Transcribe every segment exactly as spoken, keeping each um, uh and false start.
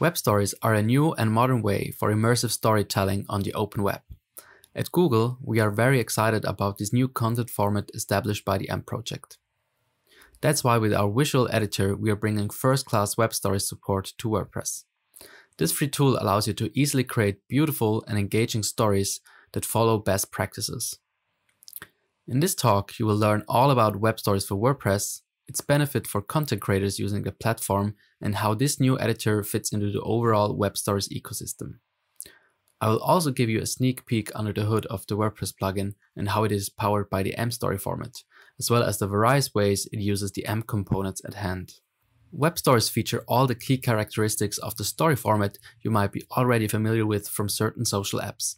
Web stories are a new and modern way for immersive storytelling on the open web. At Google, we are very excited about this new content format established by the AMP project. That's why with our visual editor, we are bringing first-class web stories support to WordPress. This free tool allows you to easily create beautiful and engaging stories that follow best practices. In this talk, you will learn all about web stories for WordPress, its benefit for content creators using the platform, and how this new editor fits into the overall web stories ecosystem. I will also give you a sneak peek under the hood of the WordPress plugin and how it is powered by the AMP story format, as well as the various ways it uses the AMP components at hand. Web stories feature all the key characteristics of the story format you might be already familiar with from certain social apps.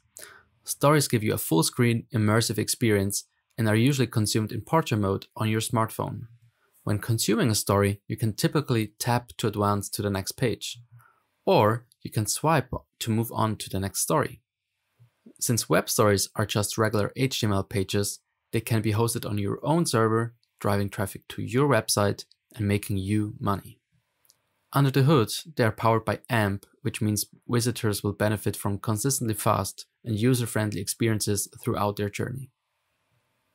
Stories give you a full-screen, immersive experience and are usually consumed in portrait mode on your smartphone. When consuming a story, you can typically tap to advance to the next page, or you can swipe to move on to the next story. Since web stories are just regular H T M L pages, they can be hosted on your own server, driving traffic to your website and making you money. Under the hood, they are powered by AMP, which means visitors will benefit from consistently fast and user-friendly experiences throughout their journey.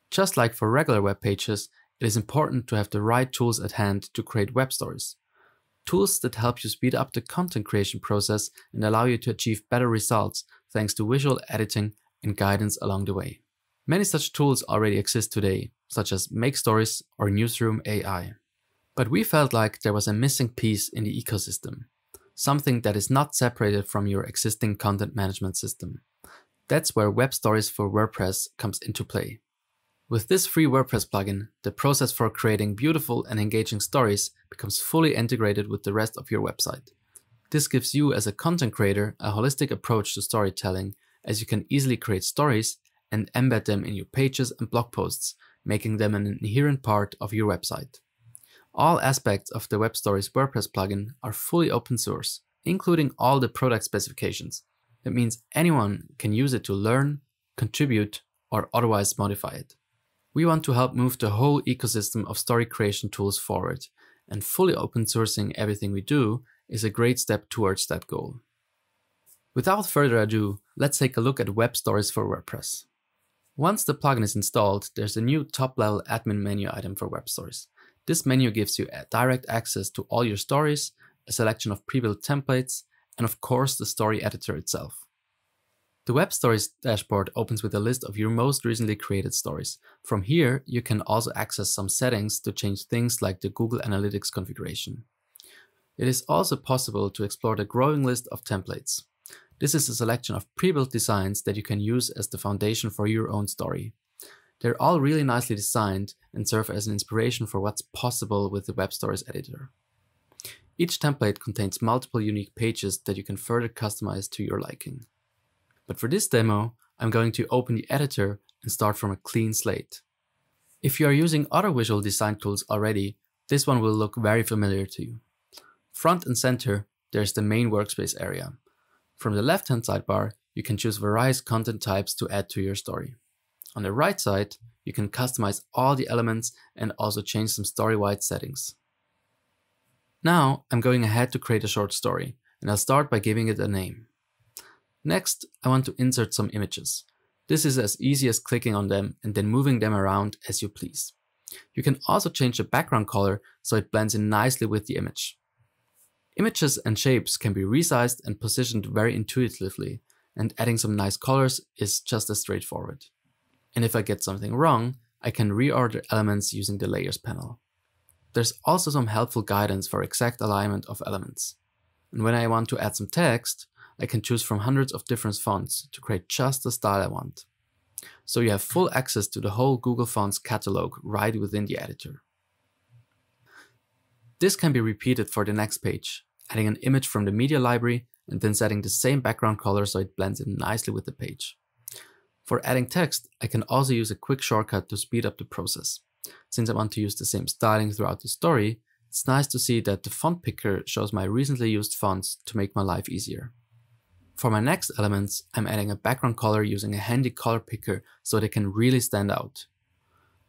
Just like for regular web pages, it is important to have the right tools at hand to create web stories. Tools that help you speed up the content creation process and allow you to achieve better results thanks to visual editing and guidance along the way. Many such tools already exist today, such as Make Stories or Newsroom A I. But we felt like there was a missing piece in the ecosystem, something that is not separated from your existing content management system. That's where Web Stories for WordPress comes into play. With this free WordPress plugin, the process for creating beautiful and engaging stories becomes fully integrated with the rest of your website. This gives you as a content creator a holistic approach to storytelling, as you can easily create stories and embed them in your pages and blog posts, making them an inherent part of your website. All aspects of the Web Stories WordPress plugin are fully open source, including all the product specifications. That means anyone can use it to learn, contribute, or otherwise modify it. We want to help move the whole ecosystem of story creation tools forward, and fully open sourcing everything we do is a great step towards that goal. Without further ado, let's take a look at Web Stories for WordPress. Once the plugin is installed, there's a new top-level admin menu item for Web Stories. This menu gives you direct access to all your stories, a selection of pre-built templates, and of course the story editor itself. The Web Stories dashboard opens with a list of your most recently created stories. From here, you can also access some settings to change things like the Google Analytics configuration. It is also possible to explore the growing list of templates. This is a selection of pre-built designs that you can use as the foundation for your own story. They're all really nicely designed and serve as an inspiration for what's possible with the Web Stories editor. Each template contains multiple unique pages that you can further customize to your liking. But for this demo, I'm going to open the editor and start from a clean slate. If you are using other visual design tools already, this one will look very familiar to you. Front and center, there's the main workspace area. From the left-hand sidebar, you can choose various content types to add to your story. On the right side, you can customize all the elements and also change some story-wide settings. Now, I'm going ahead to create a short story, and I'll start by giving it a name. Next, I want to insert some images. This is as easy as clicking on them and then moving them around as you please. You can also change the background color so it blends in nicely with the image. Images and shapes can be resized and positioned very intuitively, and adding some nice colors is just as straightforward. And if I get something wrong, I can reorder elements using the layers panel. There's also some helpful guidance for exact alignment of elements. And when I want to add some text, I can choose from hundreds of different fonts to create just the style I want. So you have full access to the whole Google Fonts catalog right within the editor. This can be repeated for the next page, adding an image from the media library and then setting the same background color so it blends in nicely with the page. For adding text, I can also use a quick shortcut to speed up the process. Since I want to use the same styling throughout the story, it's nice to see that the font picker shows my recently used fonts to make my life easier. For my next elements, I'm adding a background color using a handy color picker so they can really stand out.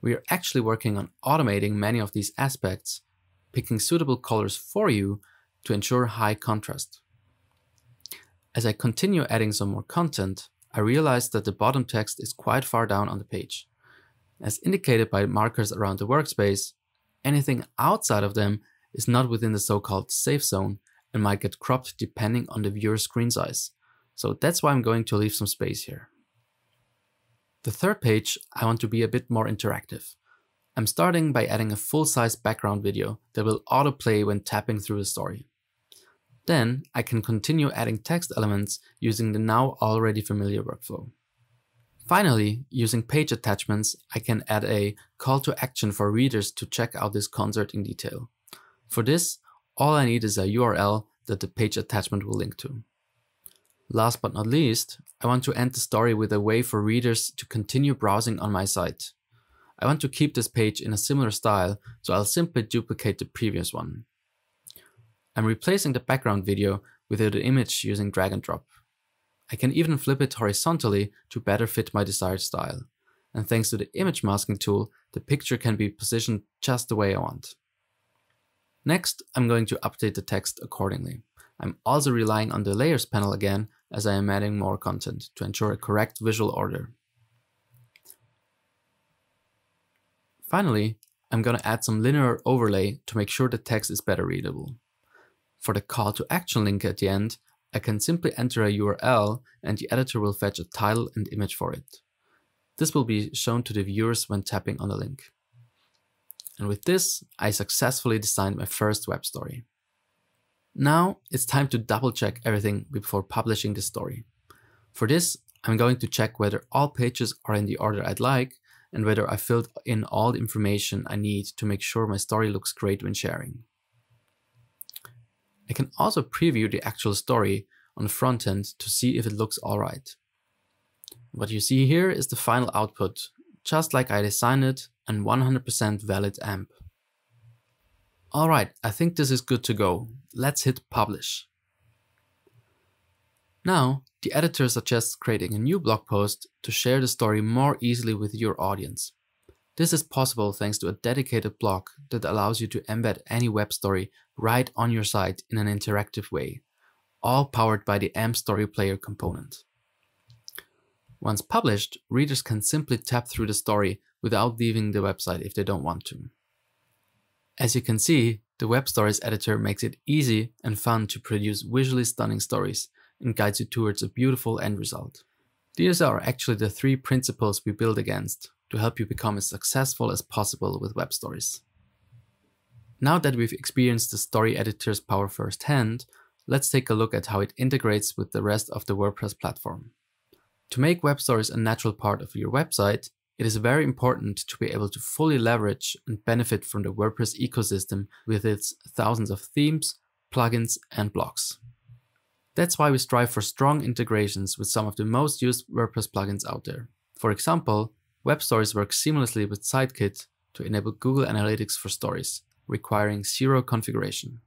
We are actually working on automating many of these aspects, picking suitable colors for you, to ensure high contrast. As I continue adding some more content, I realize that the bottom text is quite far down on the page. As indicated by markers around the workspace, anything outside of them is not within the so-called safe zone and might get cropped depending on the viewer's screen size. So that's why I'm going to leave some space here. The third page, I want to be a bit more interactive. I'm starting by adding a full-size background video that will autoplay when tapping through the story. Then I can continue adding text elements using the now already familiar workflow. Finally, using page attachments, I can add a call to action for readers to check out this concert in detail. For this, all I need is a U R L that the page attachment will link to. Last but not least, I want to end the story with a way for readers to continue browsing on my site. I want to keep this page in a similar style, so I'll simply duplicate the previous one. I'm replacing the background video with an image using drag and drop. I can even flip it horizontally to better fit my desired style. And thanks to the image masking tool, the picture can be positioned just the way I want. Next, I'm going to update the text accordingly. I'm also relying on the layers panel again, as I am adding more content to ensure a correct visual order. Finally, I'm going to add some linear overlay to make sure the text is better readable. For the call to action link at the end, I can simply enter a U R L and the editor will fetch a title and image for it. This will be shown to the viewers when tapping on the link. And with this, I successfully designed my first web story. Now it's time to double check everything before publishing the story. For this, I'm going to check whether all pages are in the order I'd like and whether I filled in all the information I need to make sure my story looks great when sharing. I can also preview the actual story on the front end to see if it looks alright. What you see here is the final output, just like I designed it, and one hundred percent valid A M P. Alright, I think this is good to go. Let's hit publish. Now, the editor suggests creating a new blog post to share the story more easily with your audience. This is possible thanks to a dedicated blog that allows you to embed any web story right on your site in an interactive way, all powered by the A M P Story Player component. Once published, readers can simply tap through the story without leaving the website if they don't want to. As you can see, the Web Stories editor makes it easy and fun to produce visually stunning stories and guides you towards a beautiful end result. These are actually the three principles we build against to help you become as successful as possible with web stories. Now that we've experienced the story editor's power firsthand, let's take a look at how it integrates with the rest of the WordPress platform. To make web stories a natural part of your website, it is very important to be able to fully leverage and benefit from the WordPress ecosystem with its thousands of themes, plugins, and blocks. That's why we strive for strong integrations with some of the most used WordPress plugins out there. For example, Web Stories works seamlessly with Site Kit to enable Google Analytics for stories, requiring zero configuration.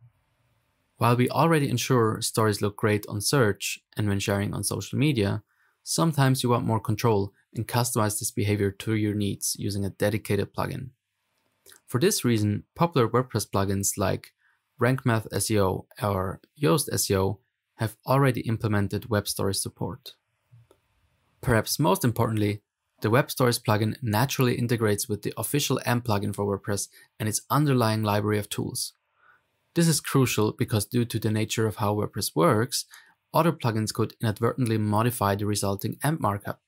While we already ensure stories look great on search and when sharing on social media, sometimes you want more control and customize this behavior to your needs using a dedicated plugin. For this reason, popular WordPress plugins like Rank Math S E O or Yoast S E O have already implemented Web Stories support. Perhaps most importantly, the Web Stories plugin naturally integrates with the official A M P plugin for WordPress and its underlying library of tools. This is crucial because due to the nature of how WordPress works, other plugins could inadvertently modify the resulting A M P markup.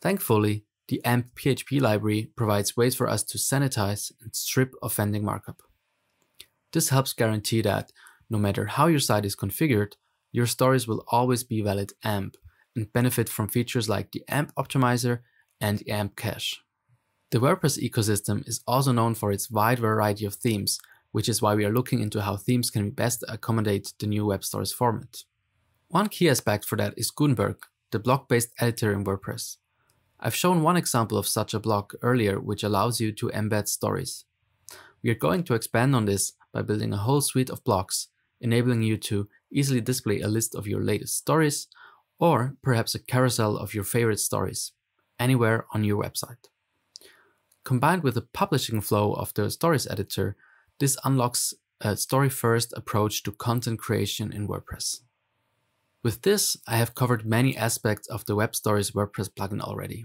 Thankfully, the A M P P H P library provides ways for us to sanitize and strip offending markup. This helps guarantee that, no matter how your site is configured, your stories will always be valid A M P and benefit from features like the A M P optimizer and the A M P cache. The WordPress ecosystem is also known for its wide variety of themes, which is why we are looking into how themes can best accommodate the new Web Stories format. One key aspect for that is Gutenberg, the block-based editor in WordPress. I've shown one example of such a block earlier, which allows you to embed stories. We are going to expand on this by building a whole suite of blocks, enabling you to easily display a list of your latest stories, or perhaps a carousel of your favorite stories, anywhere on your website. Combined with the publishing flow of the Stories editor, this unlocks a story-first approach to content creation in WordPress. With this, I have covered many aspects of the Web Stories WordPress plugin already.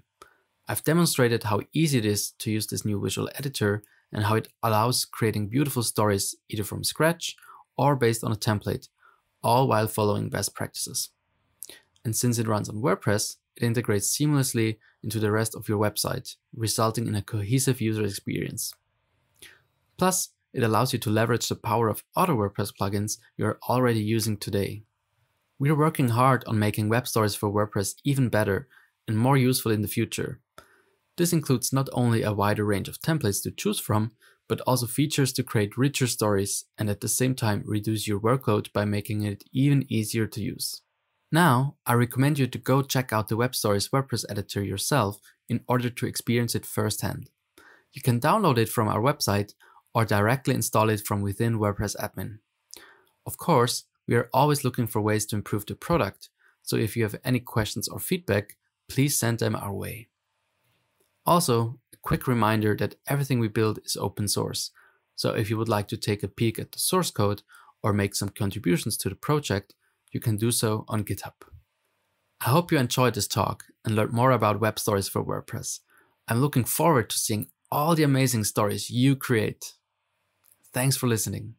I've demonstrated how easy it is to use this new visual editor and how it allows creating beautiful stories either from scratch or based on a template, all while following best practices. And since it runs on WordPress, it integrates seamlessly into the rest of your website, resulting in a cohesive user experience. Plus, it allows you to leverage the power of other WordPress plugins you're already using today. We're working hard on making Web Stories for WordPress even better and more useful in the future. This includes not only a wider range of templates to choose from, but also features to create richer stories and at the same time reduce your workload by making it even easier to use. Now, I recommend you to go check out the Web Stories WordPress editor yourself in order to experience it firsthand. You can download it from our website or directly install it from within WordPress admin. Of course, we are always looking for ways to improve the product, so if you have any questions or feedback, please send them our way. Also, a quick reminder that everything we build is open source, so if you would like to take a peek at the source code or make some contributions to the project, you can do so on GitHub. I hope you enjoyed this talk and learned more about Web Stories for WordPress. I'm looking forward to seeing all the amazing stories you create. Thanks for listening.